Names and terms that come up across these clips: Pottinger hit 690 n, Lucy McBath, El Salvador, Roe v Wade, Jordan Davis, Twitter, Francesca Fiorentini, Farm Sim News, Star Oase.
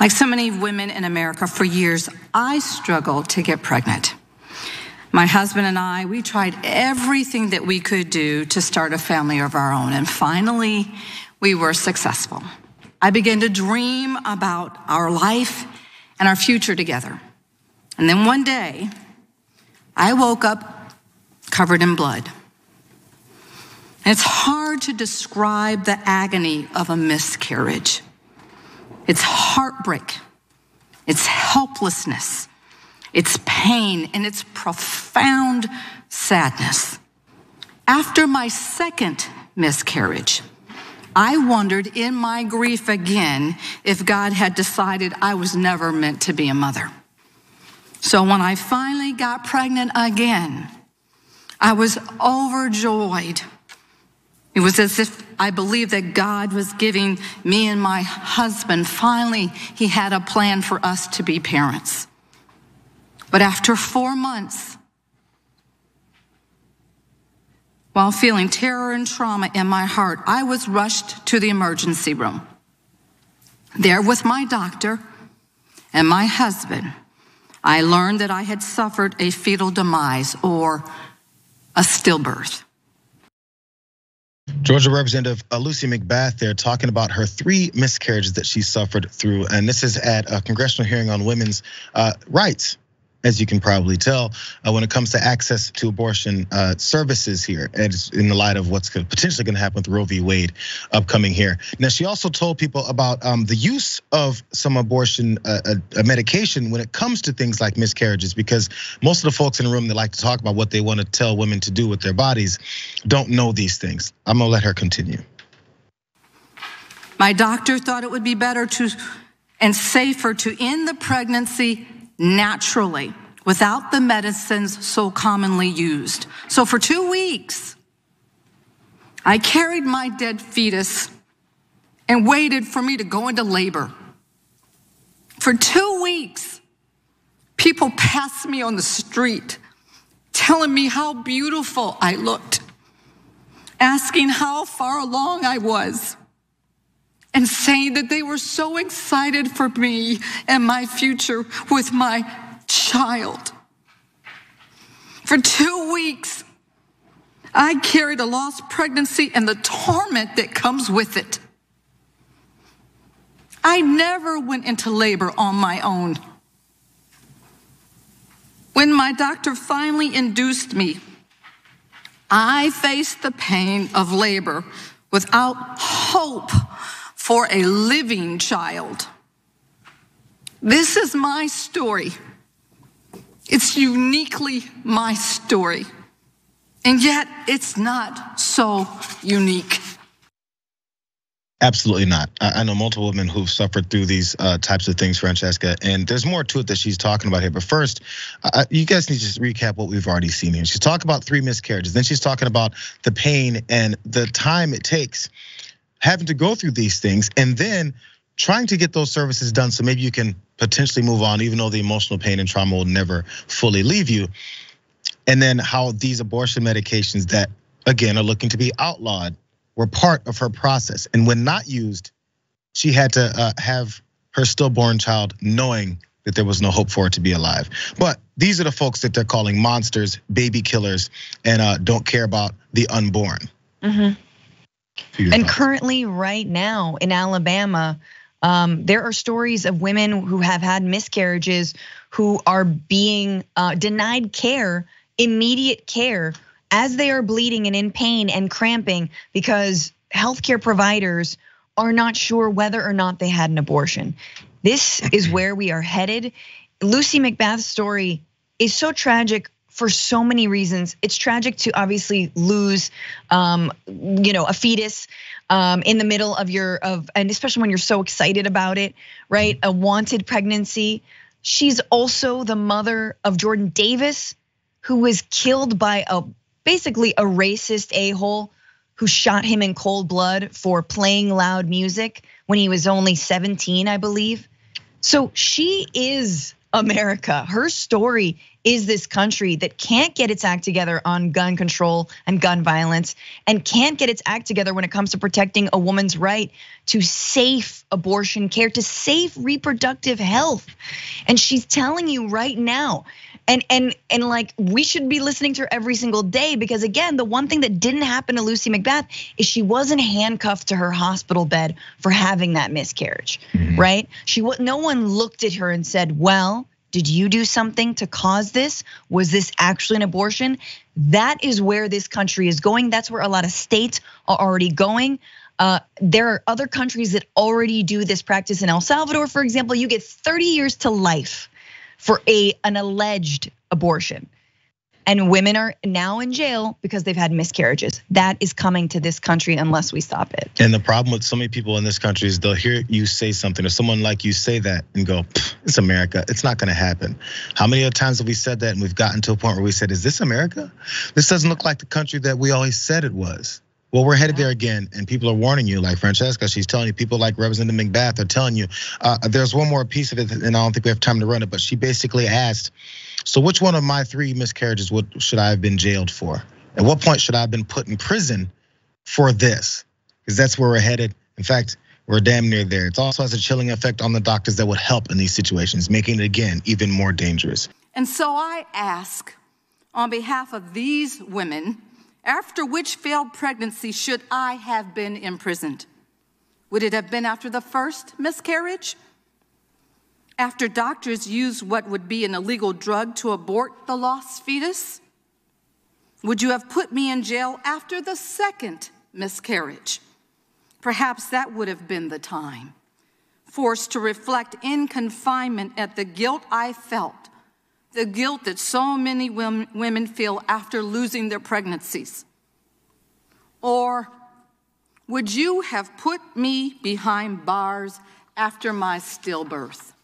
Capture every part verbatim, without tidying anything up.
Like so many women in America, for years, I struggled to get pregnant. My husband and I, we tried everything that we could do to start a family of our own, and finally, we were successful. I began to dream about our life and our future together. And then one day, I woke up covered in blood. And it's hard to describe the agony of a miscarriage. It's heartbreak, it's helplessness, it's pain, and it's profound sadness. After my second miscarriage, I wondered in my grief again if God had decided I was never meant to be a mother. So when I finally got pregnant again, I was overjoyed. It was as if I believed that God was giving me and my husband, finally, he had a plan for us to be parents. But after four months, while feeling terror and trauma in my heart, I was rushed to the emergency room. There with my doctor and my husband, I learned that I had suffered a fetal demise or a stillbirth. Georgia Representative Lucy McBath there talking about her three miscarriages that she suffered through. And this is at a congressional hearing on women's rights, as you can probably tell, when it comes to access to abortion services here, and in the light of what's potentially going to happen with Roe v Wade upcoming here. Now, she also told people about the use of some abortion medication when it comes to things like miscarriages, because most of the folks in the room that like to talk about what they want to tell women to do with their bodies don't know these things. I'm gonna let her continue. My doctor thought it would be better to and safer to end the pregnancy naturally, without the medicines so commonly used. So for two weeks, I carried my dead fetus and waited for me to go into labor. For two weeks, people passed me on the street, telling me how beautiful I looked, asking how far along I was, and saying that they were so excited for me and my future with my child. For two weeks, I carried a lost pregnancy and the torment that comes with it. I never went into labor on my own. When my doctor finally induced me, I faced the pain of labor without hope for a living child. This is my story. It's uniquely my story. And yet, it's not so unique. Absolutely not. I know multiple women who've suffered through these types of things, Francesca, and there's more to it that she's talking about here. But first, you guys need to just recap what we've already seen here. She's talking about three miscarriages. Then she's talking about the pain and the time it takes having to go through these things, and then trying to get those services done so maybe you can potentially move on, even though the emotional pain and trauma will never fully leave you. And then how these abortion medications that, again, are looking to be outlawed were part of her process. And when not used, she had to have her stillborn child knowing that there was no hope for it to be alive. But these are the folks that they're calling monsters, baby killers, and don't care about the unborn. Mm-hmm. And currently right now in Alabama, um, there are stories of women who have had miscarriages who are being uh, denied care, immediate care, as they are bleeding and in pain and cramping because healthcare providers are not sure whether or not they had an abortion. This is where we are headed. Lucy McBath's story is so tragic for so many reasons. It's tragic to obviously lose, um, you know, a fetus um, in the middle of your of, and especially when you're so excited about it, right? A wanted pregnancy. She's also the mother of Jordan Davis, who was killed by a basically a racist a-hole who shot him in cold blood for playing loud music when he was only seventeen, I believe. So she is America. Her story is this country that can't get its act together on gun control and gun violence, and can't get its act together when it comes to protecting a woman's right to safe abortion care, to safe reproductive health. And she's telling you right now, and and and like we should be listening to her every single day, because again, the one thing that didn't happen to Lucy McBath is she wasn't handcuffed to her hospital bed for having that miscarriage, mm-hmm. right? She no one looked at her and said, well, did you do something to cause this? Was this actually an abortion? That is where this country is going. That's where a lot of states are already going. Uh, there are other countries that already do this practice. In El Salvador, for example, you get thirty years to life for a an alleged abortion. And women are now in jail because they've had miscarriages. That is coming to this country unless we stop it. And the problem with so many people in this country is they'll hear you say something, or someone like you say that and go, it's America, it's not gonna happen. How many other times have we said that and we've gotten to a point where we said, is this America? This doesn't look like the country that we always said it was. Well, we're headed there again, and people are warning you, like Francesca, she's telling you, people like Representative McBath, they're telling you. Uh, there's one more piece of it, and I don't think we have time to run it, but she basically asked, so which one of my three miscarriages would, should I have been jailed for? At what point should I have been put in prison for this? Because that's where we're headed. In fact, we're damn near there. It also has a chilling effect on the doctors that would help in these situations, making it, again, even more dangerous. And so I ask, on behalf of these women, after which failed pregnancy should I have been imprisoned? Would it have been after the first miscarriage? After doctors used what would be an illegal drug to abort the lost fetus? Would you have put me in jail after the second miscarriage? Perhaps that would have been the time, forced to reflect in confinement at the guilt I felt, the guilt that so many women feel after losing their pregnancies? Or would you have put me behind bars after my stillbirth?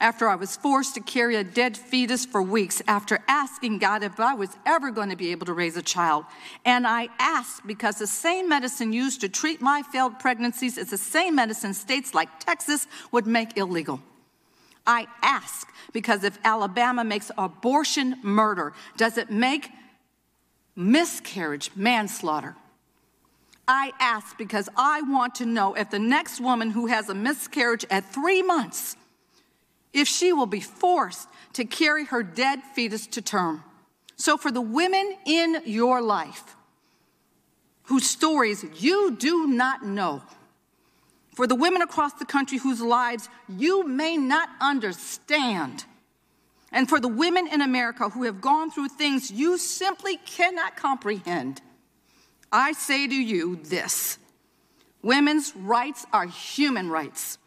After I was forced to carry a dead fetus for weeks, after asking God if I was ever going to be able to raise a child. And I asked because the same medicine used to treat my failed pregnancies is the same medicine states like Texas would make illegal. I ask because if Alabama makes abortion murder, does it make miscarriage manslaughter? I ask because I want to know if the next woman who has a miscarriage at three months, if she will be forced to carry her dead fetus to term. So for the women in your life whose stories you do not know, for the women across the country whose lives you may not understand, and for the women in America who have gone through things you simply cannot comprehend, I say to you this: women's rights are human rights.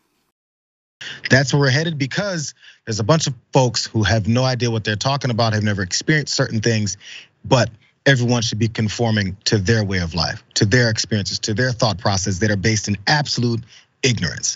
That's where we're headed, because there's a bunch of folks who have no idea what they're talking about, have never experienced certain things, but everyone should be conforming to their way of life, to their experiences, to their thought process that are based in absolute ignorance.